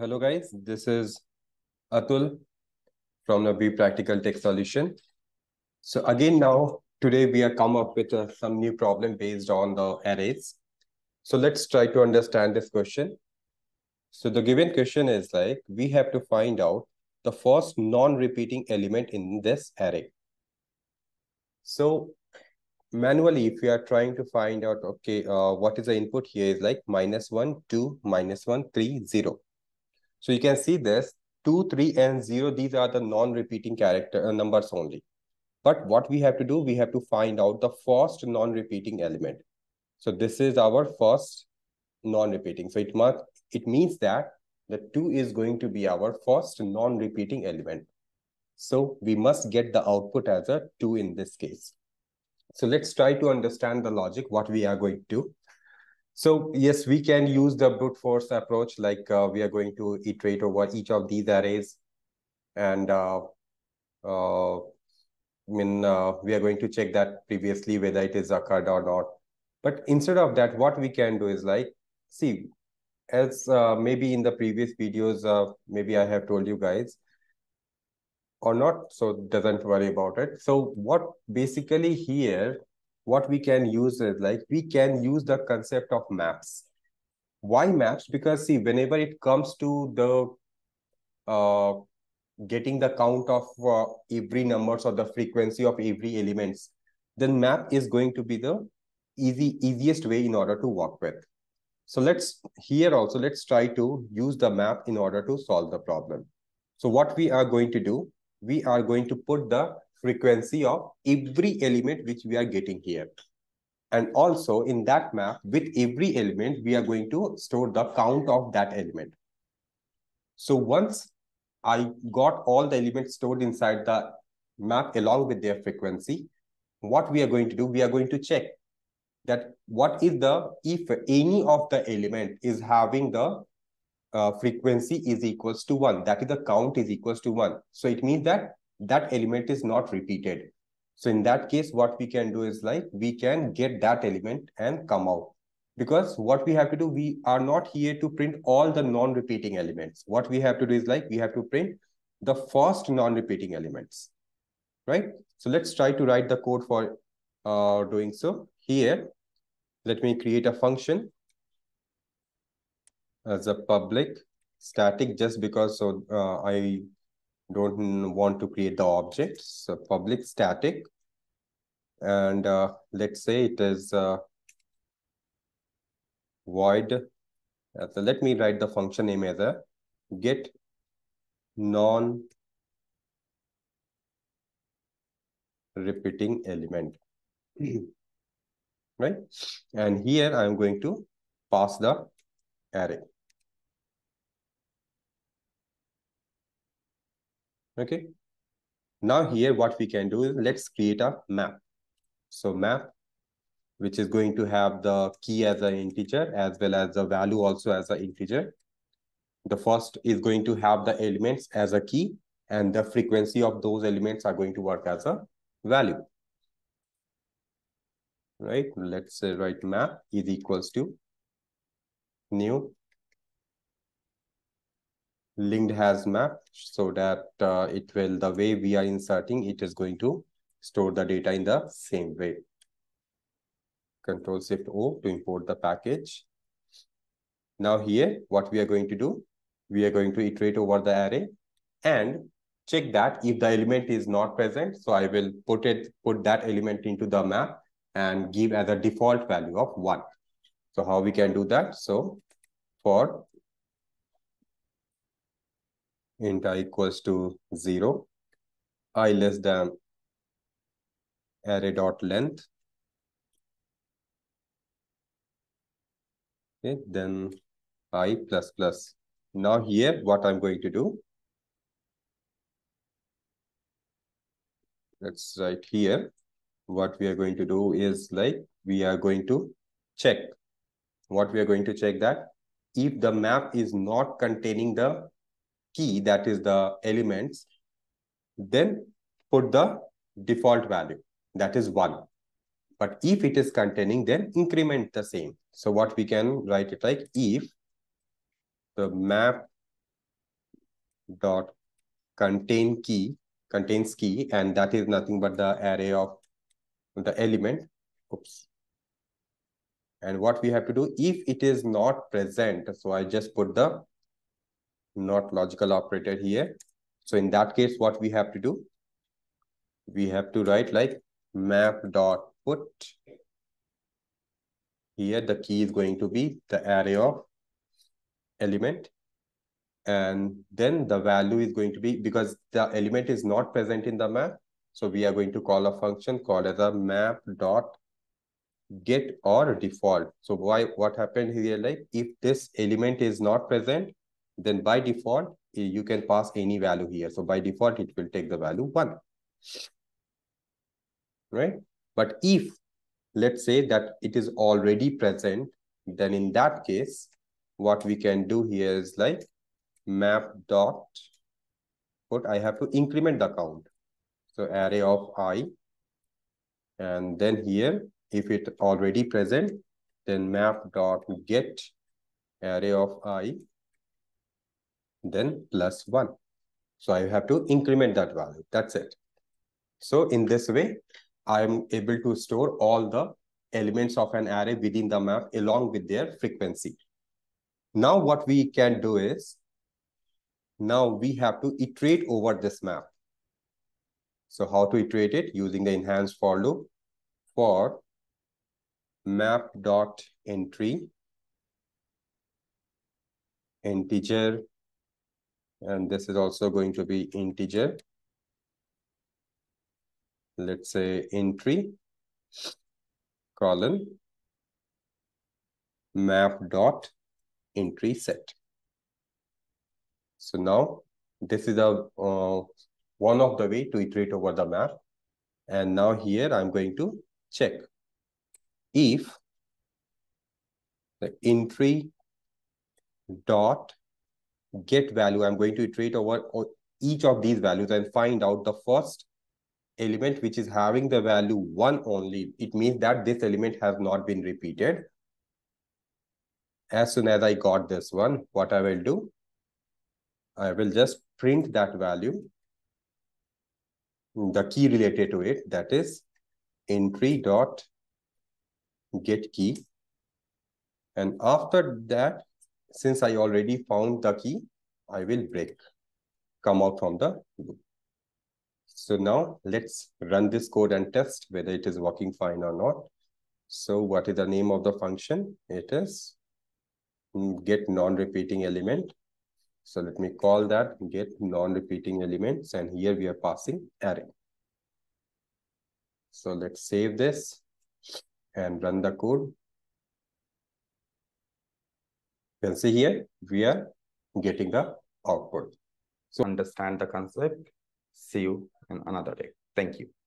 Hello guys, this is Atul from the BePractical Tech Solutions. So again now, today we have come up with some new problem based on the arrays. So let's try to understand this question. So the given question is like, we have to find out the first non-repeating element in this array. So manually, if you are trying to find out, okay, what is the input here is like -1, 2, -1, 3, 0. So you can see this 2, 3 and 0. These are the non-repeating character numbers only. But what we have to do, we have to find out the first non-repeating element. So this is our first non-repeating. So it means that the 2 is going to be our first non-repeating element. So we must get the output as a 2 in this case. So let's try to understand the logic, what we are going to do. So yes, we can use the brute force approach, like we are going to iterate over each of these arrays. And we are going to check that previously, whether it is occurred or not. But instead of that, what we can do is like, see, as maybe in the previous videos, maybe I have told you guys, or not, so doesn't worry about it. So what basically here, what we can use is like, we can use the concept of maps. Why maps? Because see, whenever it comes to the getting the count of every numbers or the frequency of every elements, then map is going to be the easiest way in order to work with. So let's try to use the map in order to solve the problem. So what we are going to do, we are going to put the frequency of every element which we are getting here. And also in that map, with every element, we are going to store the count of that element. So once I got all the elements stored inside the map along with their frequency, what we are going to do, we are going to check that what is the, if any of the element is having the frequency is equals to 1. That is, the count is equals to 1. So it means that that element is not repeated. So in that case, what we can do is like, we can get that element and come out. Because what we have to do, we are not here to print all the non-repeating elements. What we have to do is like, we have to print the first non-repeating elements, right? So let's try to write the code for doing so. Here, let me create a function as a public static, just because so I don't want to create the object. So public static, and let's say it is void. So let me write the function name as a get non repeating element, right? And here I am going to pass the array. Okay, now here what we can do is, let's create a map. So map, which is going to have the key as an integer as well as the value also as an integer. The first is going to have the elements as a key, and the frequency of those elements are going to work as a value, right? Let's say write map is equals to new LinkedHashMap, so that it will, the way we are inserting, it is going to store the data in the same way. Ctrl-Shift-O to import the package. Now here, what we are going to do, we are going to iterate over the array and check that if the element is not present, so I will put that element into the map and give as a default value of 1. So how we can do that? So for int I equals to 0, I less than array dot length. Okay, then I plus plus. Now here, what I'm going to do, let's write here. What we are going to do is like, we are going to check. What we are going to check that if the map is not containing the key, that is the elements, then put the default value, that is 1. But if it is containing, then increment the same. So what we can write it like, if the map dot contain key contains key, and that is nothing but the array of the element. Oops. And what we have to do, if it is not present, so I just put the not logical operator here. So in that case, what we have to do, we have to write like map dot put. Here the key is going to be the array of element, and then the value is going to be, because the element is not present in the map, so we are going to call a function called as a map dot get or default. So why, what happened here, like if this element is not present, then by default you can pass any value here. So by default it will take the value 1, right? But if let's say that it is already present, then in that case what we can do here is like map dot put, I have to increment the count, so array of I, and then here if it already present, then map dot get array of I, then +1. So I have to increment that value. That's it. So in this way, I am able to store all the elements of an array within the map along with their frequency. Now what we can do is, now we have to iterate over this map. So how to iterate it? Using the enhanced for loop for map.entry integer, and this is also going to be integer, let's say entry colon map.entry set. So now this is a one of the way to iterate over the map. And now here I'm going to check if the entry dot get value, I'm going to iterate over each of these values and find out the first element which is having the value 1 only. It means that this element has not been repeated. As soon as I got this one, what I will do, I will just print that value, the key related to it, that is entry dot get key. And after that, since I already found the key, I will break, come out from the loop. So now let's run this code and test whether it is working fine or not. So what is the name of the function? It is get non-repeating element. So let me call that get non-repeating elements. And here we are passing array. So let's save this and run the code. You can see here, we are getting the output. So understand the concept. See you in another day. Thank you.